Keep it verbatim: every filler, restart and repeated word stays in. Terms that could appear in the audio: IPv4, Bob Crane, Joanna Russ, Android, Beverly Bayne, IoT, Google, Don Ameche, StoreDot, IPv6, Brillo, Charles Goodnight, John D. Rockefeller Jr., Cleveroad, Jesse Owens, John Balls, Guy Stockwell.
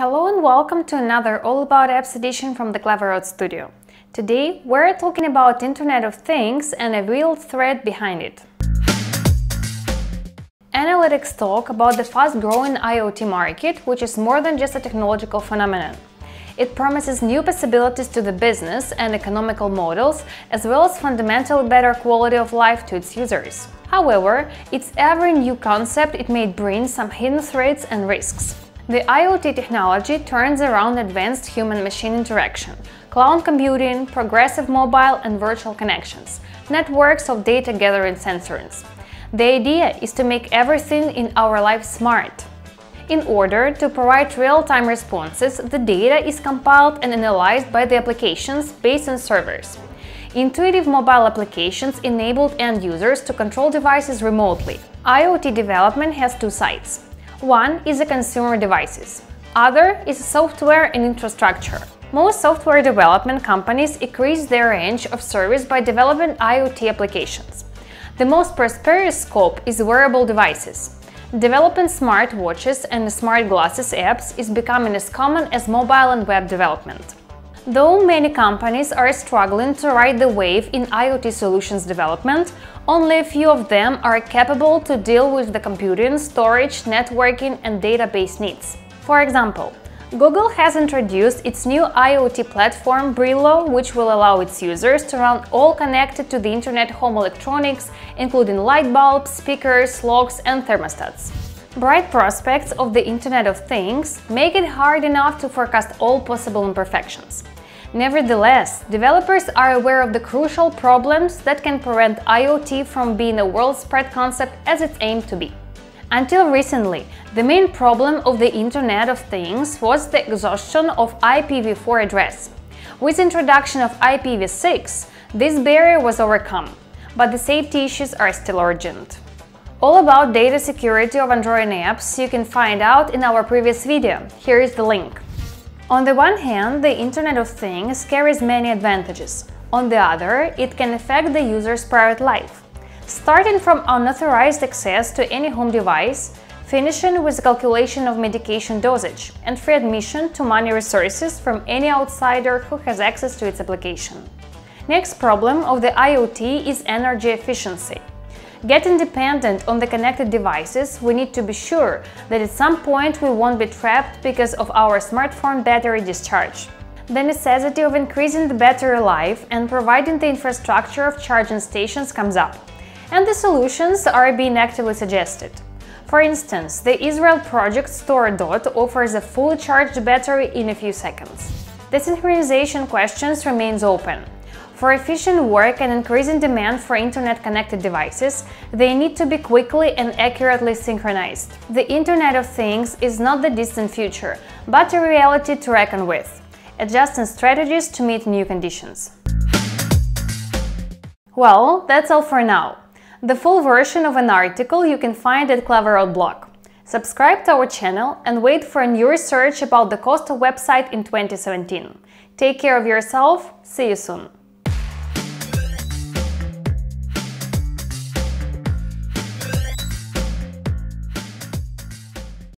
Hello and welcome to another All About Apps edition from the Cleveroad studio. Today we're talking about Internet of Things and a real threat behind it. Analytics talk about the fast-growing IoT market, which is more than just a technological phenomenon. It promises new possibilities to the business and economical models, as well as fundamentally better quality of life to its users. However, it's every new concept it may bring some hidden threats and risks. The IoT technology turns around advanced human-machine interaction, cloud computing, progressive mobile and virtual connections, networks of data gathering sensors. The idea is to make everything in our life smart. In order to provide real-time responses, the data is compiled and analyzed by the applications based on servers. Intuitive mobile applications enabled end users to control devices remotely. IoT development has two sides. One is the consumer devices, other is software and infrastructure. Most software development companies increase their range of service by developing IoT applications. The most prosperous scope is wearable devices. Developing smart watches and smart glasses apps is becoming as common as mobile and web development. Though many companies are struggling to ride the wave in IoT solutions development, only a few of them are capable to deal with the computing, storage, networking and database needs. For example, Google has introduced its new IoT platform Brillo, which will allow its users to run all connected to the internet home electronics, including light bulbs, speakers, locks and thermostats. Bright prospects of the Internet of Things make it hard enough to forecast all possible imperfections. Nevertheless, developers are aware of the crucial problems that can prevent IoT from being a world-spread concept as it's aimed to be. Until recently, the main problem of the Internet of Things was the exhaustion of I P v four address. With introduction of I P v six, this barrier was overcome, but the safety issues are still urgent. All about data security of Android apps you can find out in our previous video, here is the link. On the one hand, the Internet of Things carries many advantages. On the other, it can affect the user's private life. Starting from unauthorized access to any home device, finishing with the calculation of medication dosage, and free admission to money resources from any outsider who has access to its application. Next problem of the IoT is energy efficiency. Getting dependent on the connected devices, we need to be sure that at some point we won't be trapped because of our smartphone battery discharge. The necessity of increasing the battery life and providing the infrastructure of charging stations comes up, and the solutions are being actively suggested. For instance, the Israel project StoreDot offers a fully charged battery in a few seconds. The synchronization questions remains open. For efficient work and increasing demand for internet-connected devices, they need to be quickly and accurately synchronized. The Internet of Things is not the distant future, but a reality to reckon with, adjusting strategies to meet new conditions. Well, that's all for now. The full version of an article you can find at Cleveroad blog. Subscribe to our channel and wait for a new research about the cost of website in twenty seventeen. Take care of yourself, see you soon!